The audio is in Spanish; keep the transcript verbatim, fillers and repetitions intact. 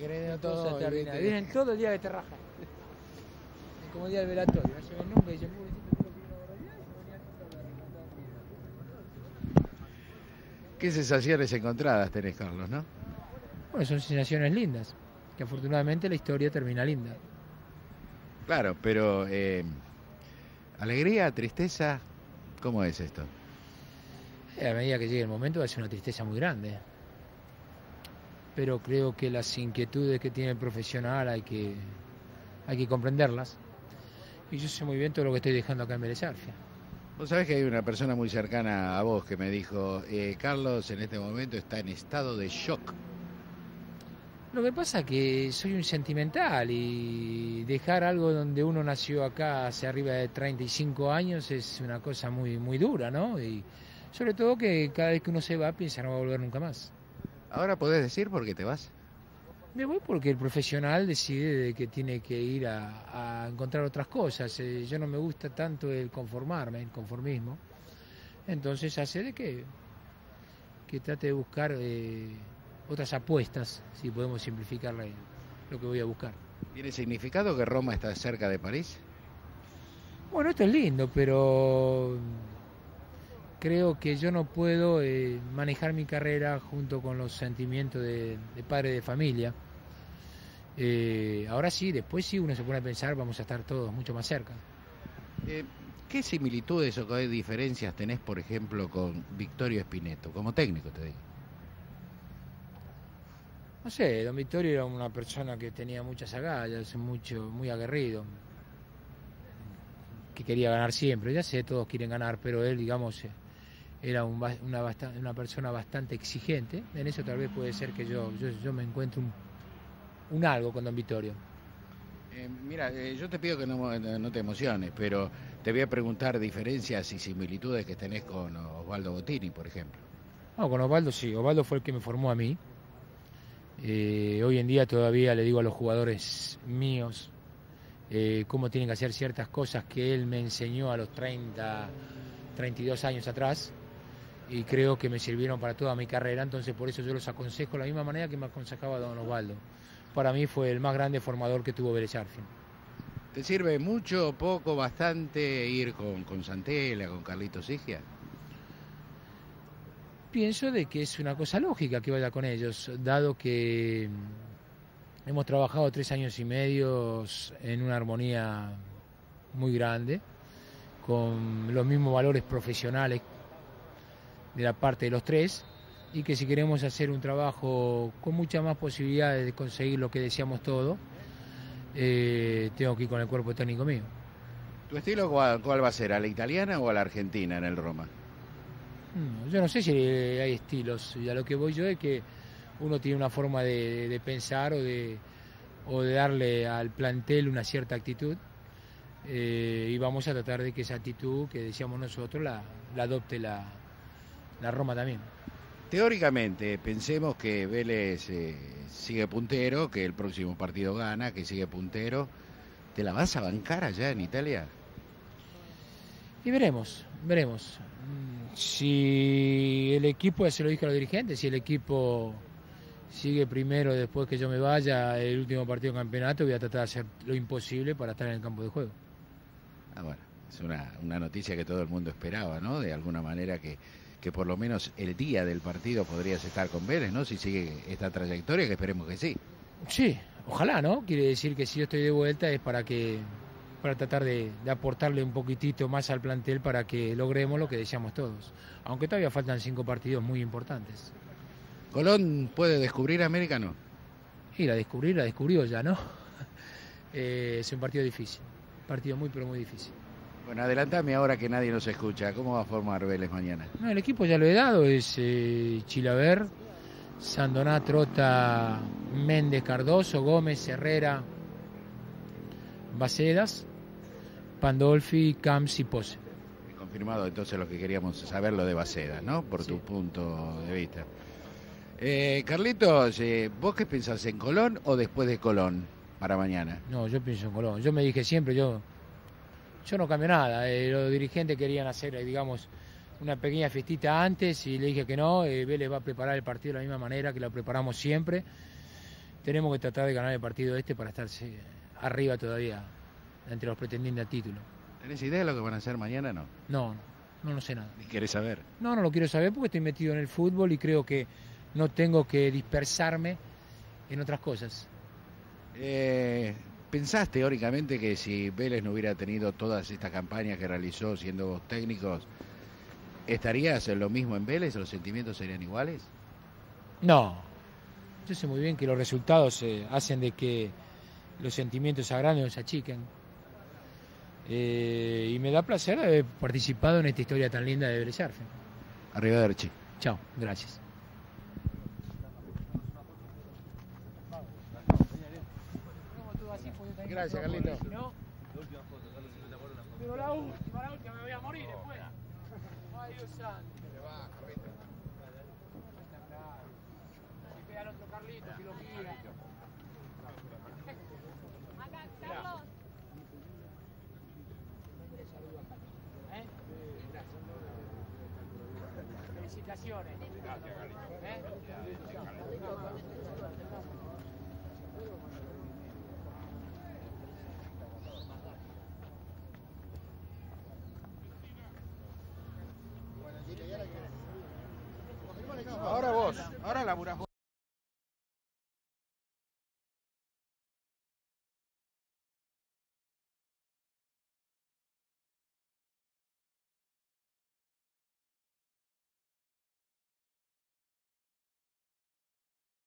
Vienen todo, vienen todo el día que te rajan. Es como el día del velatorio, no se ven nunca y dicen, muy bien. ¿Qué sensaciones encontradas tenés, Carlos, no? Bueno, son sensaciones lindas, que afortunadamente la historia termina linda. Claro, pero eh, alegría, tristeza, ¿cómo es esto? A medida que llegue el momento va a ser una tristeza muy grande. Pero creo que las inquietudes que tiene el profesional hay que, hay que comprenderlas. Y yo sé muy bien todo lo que estoy dejando acá en Vélez Sarsfield. Vos sabés que hay una persona muy cercana a vos que me dijo, eh, Carlos en este momento está en estado de shock. Lo que pasa es que soy un sentimental y dejar algo donde uno nació acá hace arriba de treinta y cinco años es una cosa muy, muy dura, ¿no? Y sobre todo que cada vez que uno se va piensa no va a volver nunca más. Ahora podés decir por qué te vas. Me voy porque el profesional decide que tiene que ir a, a encontrar otras cosas. Eh, yo no me gusta tanto el conformarme, el conformismo. Entonces hace de que, que trate de buscar eh, otras apuestas, si podemos simplificar la, lo que voy a buscar. ¿Tiene significado que Roma está cerca de París? Bueno, esto es lindo, pero creo que yo no puedo eh, manejar mi carrera junto con los sentimientos de, de padre de familia. Eh, ahora sí, después sí uno se pone a pensar, vamos a estar todos mucho más cerca. Eh, ¿Qué similitudes o qué diferencias tenés, por ejemplo, con Victorio Spinetto? Como técnico, te digo. No sé, don Victorio era una persona que tenía muchas agallas, mucho, muy aguerrido. Que quería ganar siempre, ya sé, todos quieren ganar, pero él, digamos... Eh, era un, una, una persona bastante exigente, en eso tal vez puede ser que yo, yo, yo me encuentre un, un algo con don Victorio. Eh, mira, eh, yo te pido que no, no te emociones, pero te voy a preguntar diferencias y similitudes que tenés con Osvaldo Bottini, por ejemplo. No, con Osvaldo sí, Osvaldo fue el que me formó a mí. Eh, hoy en día todavía le digo a los jugadores míos eh, cómo tienen que hacer ciertas cosas que él me enseñó a los treinta, treinta y dos años atrás. Y creo que me sirvieron para toda mi carrera, entonces por eso yo los aconsejo de la misma manera que me aconsejaba don Osvaldo. Para mí fue el más grande formador que tuvo Vélez Sarsfield. ¿Te sirve mucho, poco, bastante ir con, con Santella, con Carlitos Sigia? Pienso de que es una cosa lógica que vaya con ellos, dado que hemos trabajado tres años y medio en una armonía muy grande, con los mismos valores profesionales de la parte de los tres, y que si queremos hacer un trabajo con muchas más posibilidades de conseguir lo que deseamos todos, eh, tengo que ir con el cuerpo técnico mío. ¿Tu estilo cuál, cuál va a ser? ¿A la italiana o a la argentina en el Roma? No, yo no sé si hay estilos, y a lo que voy yo es que uno tiene una forma de, de pensar o de, o de darle al plantel una cierta actitud, eh, y vamos a tratar de que esa actitud que deseamos nosotros la, la adopte la La Roma también. Teóricamente, pensemos que Vélez eh, sigue puntero, que el próximo partido gana, que sigue puntero. ¿Te la vas a bancar allá en Italia? Y veremos, veremos. Si el equipo, ya se lo dije a los dirigentes, si el equipo sigue primero después que yo me vaya, el último partido del campeonato, voy a tratar de hacer lo imposible para estar en el campo de juego. Ah, bueno, es una, una noticia que todo el mundo esperaba, ¿no? De alguna manera que... que por lo menos el día del partido podrías estar con Vélez, ¿no? Si sigue esta trayectoria, que esperemos que sí. Sí, ojalá, ¿no? Quiere decir que si yo estoy de vuelta es para que para tratar de, de aportarle un poquitito más al plantel para que logremos lo que deseamos todos. Aunque todavía faltan cinco partidos muy importantes. ¿Colón puede descubrir a América, no? Sí, la descubrir, la descubrió ya, ¿no? eh, es un partido difícil, partido muy, pero muy difícil. Bueno, adelantame ahora que nadie nos escucha. ¿Cómo va a formar Vélez mañana? No, el equipo ya lo he dado. Es eh, Chilaver, Sandoná, Trota, Méndez, Cardoso, Gómez, Herrera, Bacedas, Pandolfi, Camps y Pose. Confirmado entonces lo que queríamos saber, lo de Bacedas, ¿no? Por sí. Tu punto de vista. Eh, Carlitos, eh, ¿vos qué pensás? ¿En Colón o después de Colón para mañana? No, yo pienso en Colón. Yo me dije siempre, yo... Yo no cambié nada, eh, los dirigentes querían hacer, eh, digamos, una pequeña fiestita antes y le dije que no, eh, Vélez va a preparar el partido de la misma manera que lo preparamos siempre, tenemos que tratar de ganar el partido este para estar arriba todavía, entre los pretendientes al título. ¿Tenés idea de lo que van a hacer mañana o no? No, no lo sé nada. ¿Ni querés saber? No, no lo quiero saber porque estoy metido en el fútbol y creo que no tengo que dispersarme en otras cosas. Eh, ¿Pensás teóricamente que si Vélez no hubiera tenido todas estas campañas que realizó siendo vos técnicos, estarías en lo mismo en Vélez? ¿Los sentimientos serían iguales? No. Yo sé muy bien que los resultados eh, hacen de que los sentimientos se agranden o se achiquen. Eh, y me da placer haber participado en esta historia tan linda de Vélez Sarsfield. Arrivederci. Chao, gracias. Gracias, Carlitos. Pero la última, la última, me voy a morir después. Ay, Dios santo. Te va, Carlitos. Si pega al otro Carlitos, si lo gira. Acá, Carlos. ¿Eh? Felicitaciones. Gracias, Carlitos. Ahora vos, ahora laburás vos.